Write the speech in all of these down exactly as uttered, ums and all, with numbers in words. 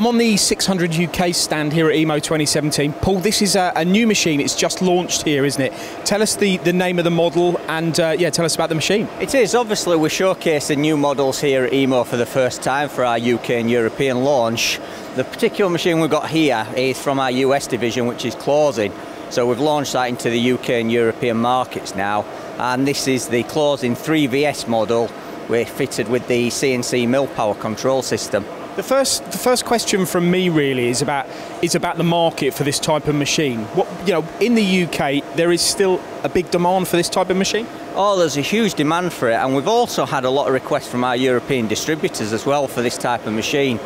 I'm on the six hundred U K stand here at E M O twenty seventeen. Paul, this is a, a new machine. It's just launched here, isn't it? Tell us the, the name of the model and uh, yeah, tell us about the machine. It is. Obviously, we're showcasing new models here at E M O for the first time for our U K and European launch. The particular machine we've got here is from our U S division, which is Clausing. So we've launched that into the U K and European markets now. And this is the Clausing three V S model. We're fitted with the C N C MillPWR control system. The first, the first question from me really is about is about the market for this type of machine. What, you know, in the U K there is still a big demand for this type of machine? Oh, there's a huge demand for it, and we've also had a lot of requests from our European distributors as well for this type of machine.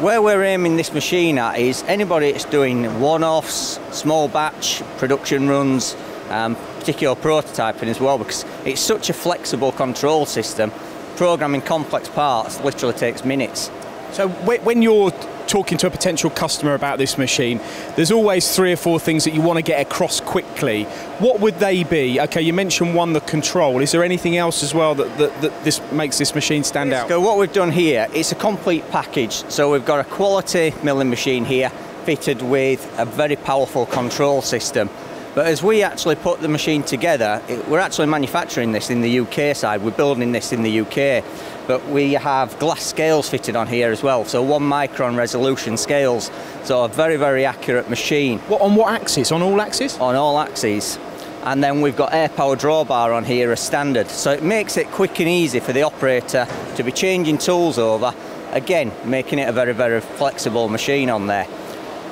Where we're aiming this machine at is anybody that's doing one-offs, small batch production runs, um, particular prototyping as well, because it's such a flexible control system. Programming complex parts literally takes minutes. So when you're talking to a potential customer about this machine, there's always three or four things that you want to get across quickly. What would they be? Okay, you mentioned one, the control. Is there anything else as well that, that, that this makes this machine stand out? So what we've done here, it's a complete package. So we've got a quality milling machine here fitted with a very powerful control system. But as we actually put the machine together, it, we're actually manufacturing this in the U K side, we're building this in the U K, but we have glass scales fitted on here as well, so one micron resolution scales, so a very, very accurate machine. What, on what axis? On all axes? On all axes. And then we've got air power drawbar on here as standard, so it makes it quick and easy for the operator to be changing tools over, again, making it a very, very flexible machine on there.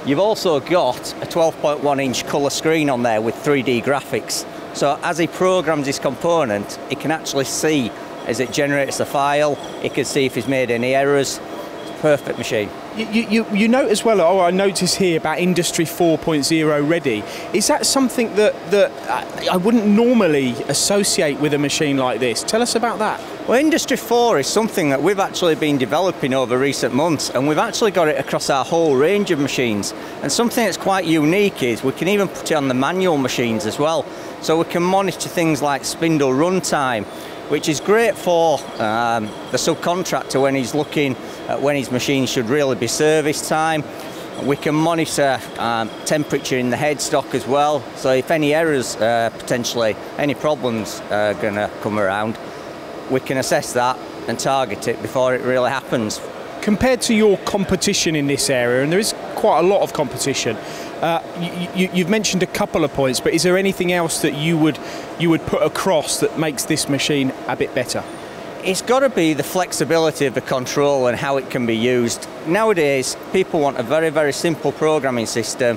You've also got a twelve point one inch colour screen on there with three D graphics. So as he programs his component, he can actually see as it generates the file, he can see if he's made any errors. It's a perfect machine. You, you, you note as well, oh, I notice here about Industry four point oh ready. Is that something that, that I, I wouldn't normally associate with a machine like this? Tell us about that. Well, Industry four is something that we've actually been developing over recent months, and we've actually got it across our whole range of machines. And something that's quite unique is we can even put it on the manual machines as well. So we can monitor things like spindle run time, which is great for um, the subcontractor when he's looking at when his machine should really be service time. We can monitor um, temperature in the headstock as well, so if any errors, uh, potentially any problems are going to come around, we can assess that and target it before it really happens. Compared to your competition in this area, and there is quite a lot of competition, Uh, you, you, you've mentioned a couple of points, but is there anything else that you would you would put across that makes this machine a bit better? It's got to be the flexibility of the control and how it can be used. Nowadays, people want a very, very simple programming system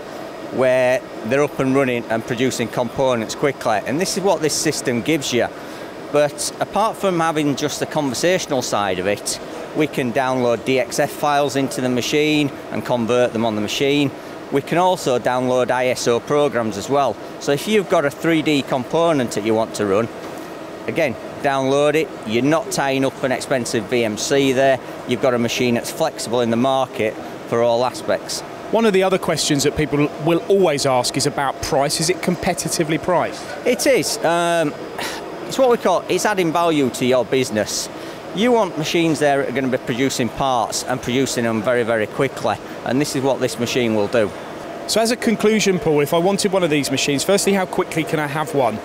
where they're up and running and producing components quickly, and this is what this system gives you. But apart from having just the conversational side of it, we can download D X F files into the machine and convert them on the machine. We can also download I S O programs as well. So if you've got a three D component that you want to run, again, download it. You're not tying up an expensive V M C there. You've got a machine that's flexible in the market for all aspects. One of the other questions that people will always ask is about price. Is it competitively priced? It is. Um, it's what we call, it's adding value to your business. You want machines there that are going to be producing parts and producing them very, very quickly, and this is what this machine will do. So as a conclusion, Paul, if I wanted one of these machines, firstly, how quickly can I have one?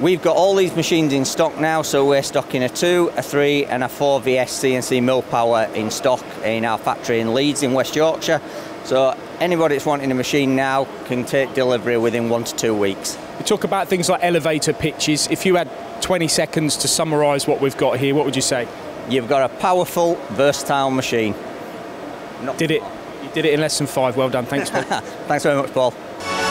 We've got all these machines in stock now, so we're stocking a two, a three and a four V S C N C MillPWR in stock in our factory in Leeds in West Yorkshire. So anybody that's wanting a machine now can take delivery within one to two weeks. We talk about things like elevator pitches. If you had twenty seconds to summarise what we've got here, what would you say? You've got a powerful, versatile machine. Not did it. You did it in less than five. Well done. Thanks, Paul. Thanks very much, Paul.